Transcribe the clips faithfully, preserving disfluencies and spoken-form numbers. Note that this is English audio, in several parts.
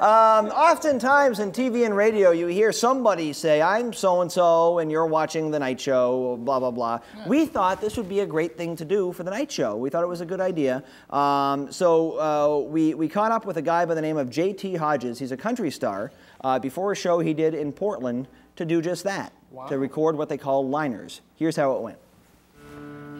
Um, oftentimes in T V and radio, you hear somebody say, I'm so-and-so, and you're watching The Nite Show, blah, blah, blah. Yeah. We thought this would be a great thing to do for The Nite Show. We thought it was a good idea. Um, so uh, we, we caught up with a guy by the name of J T Hodges. He's a country star. Uh, before a show he did in Portland to do just that, wow. to record what they call liners. Here's how it went.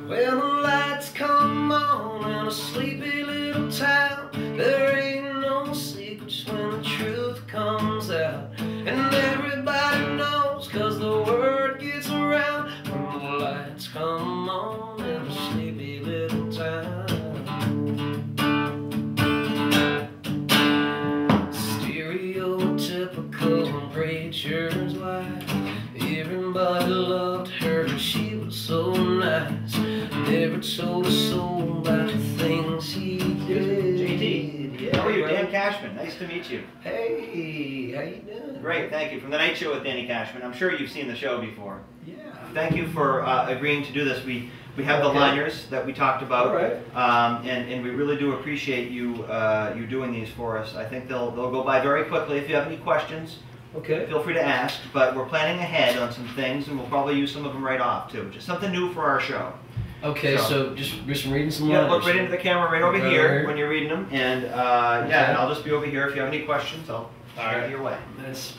When the lights come on in a sleepy little town, there ain't no secrets when the truth comes out. And everybody knows, cause the word gets around, when the lights come on in a sleepy little town. Stereotypical preacher's wife, everybody loved her, she was so nice. Never told a soul about the things he did. J T, yeah, how are you? Right. Dan Cashman, nice to meet you. Hey, how you doing? Great, thank you. From The Nite Show with Danny Cashman. I'm sure you've seen the show before. Yeah. Thank you for uh, agreeing to do this. We we have okay. the liners that we talked about, all right. um, and and we really do appreciate you uh, you doing these for us. I think they'll they'll go by very quickly. If you have any questions, okay, feel free to ask. But we're planning ahead on some things, and we'll probably use some of them right off too. Just something new for our show. Okay, so, so just, just reading some liners. Yeah, look right into the camera right over right here, here when you're reading them. And uh, okay. yeah, and I'll just be over here. If you have any questions, I'll right. get your way. That's,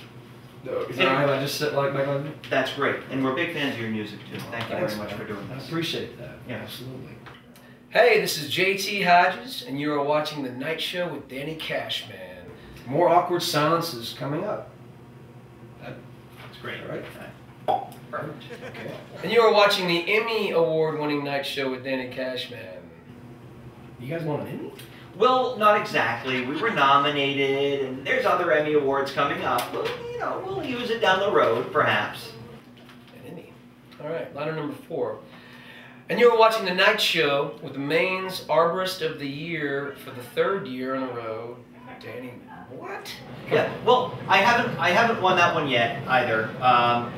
no, is that right? I just sit like my on That's great. And we're big fans of your music, too. Thank you Thanks, very much man. for doing this. I appreciate that. Yeah, absolutely. Hey, this is J T Hodges, and you are watching The Nite Show with Danny Cashman. More awkward silences coming up. That's great. All right. Perfect. Okay. And you are watching the Emmy award-winning Nite Show with Danny Cashman. You guys won an Emmy? Well, not exactly. We were nominated, and there's other Emmy awards coming up. We'll, you know, we'll use it down the road, perhaps. An Emmy. All right, liner number four. And you are watching the Nite Show with the Maine's Arborist of the Year for the third year in a row, Danny. What? Yeah. Well, I haven't. I haven't won that one yet either. Um,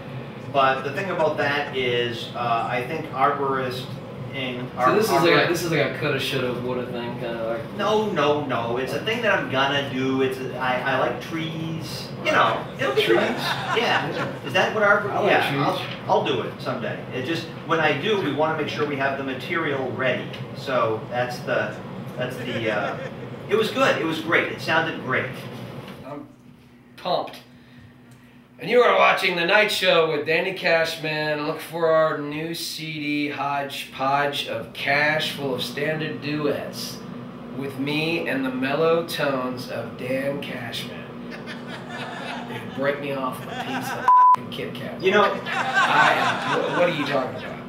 But the thing about that is, uh, I think arborist in our. So this is like a, this is like a coulda, shoulda, woulda thing, kind of like. No, no, no! It's a thing that I'm gonna do. It's a, I, I like trees. You know, it'll be trees. Good. Yeah. yeah, is that what arborist? I like yeah, trees. I'll, I'll do it someday. It just when I do, we want to make sure we have the material ready. So that's the that's the. Uh, it was good. It was great. It sounded great. I'm pumped. And you are watching The Nite Show with Danny Cashman. Look for our new C D, Hodge Podge of Cash, full of standard duets with me and the mellow tones of Dan Cashman. You break me off with a piece of f***ing Kit Kat. You know, I, what, what are you talking about?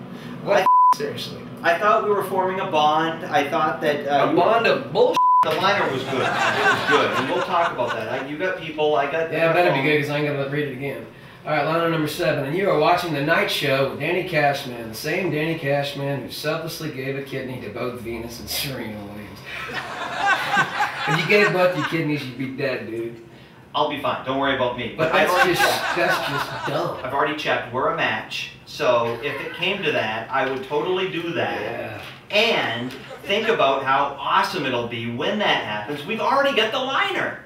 What? I, seriously. I thought we were forming a bond. I thought that uh, a bond of bullshit. The liner was good. It was good. And we'll talk about that. I, you got people, I got... Yeah, that'd be good because I'm going to read it again. All right, liner number seven. And you are watching The Nite Show with Danny Cashman, the same Danny Cashman who selflessly gave a kidney to both Venus and Serena Williams. If you gave both your kidneys, you'd be dead, dude. I'll be fine. Don't worry about me. But, but that's, already, just, that's just dumb. I've already checked. We're a match. So if it came to that, I would totally do that. Yeah. And think about how awesome it'll be when that happens. We've already got the liner,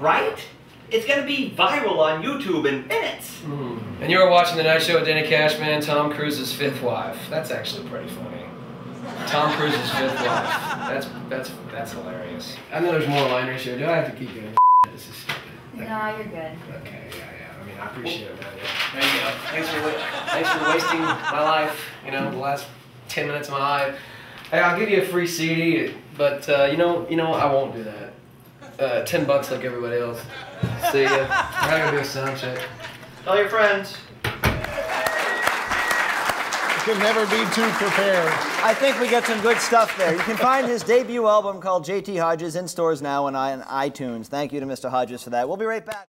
right? It's going to be viral on YouTube in minutes. Mm. And you're watching The Nite Show with Danny Cashman, Tom Cruise's fifth wife. That's actually pretty funny. Tom Cruise's fifth wife. That's, that's, that's hilarious. I know there's more liners here. Do I have to keep doing this? Is stupid. No, you're good. Okay, yeah, yeah. I mean, I appreciate it. There you go. Thanks for, thanks for wasting my life, you know, the last ten minutes of my life. Hey, I'll give you a free C D, but uh, you know, you know, I won't do that. Uh, Ten bucks like everybody else. See ya. We're not gonna do a sound check. Tell your friends. You can never be too prepared. I think we got some good stuff there. You can find his debut album called J T Hodges in stores now and on iTunes. Thank you to Mister Hodges for that. We'll be right back.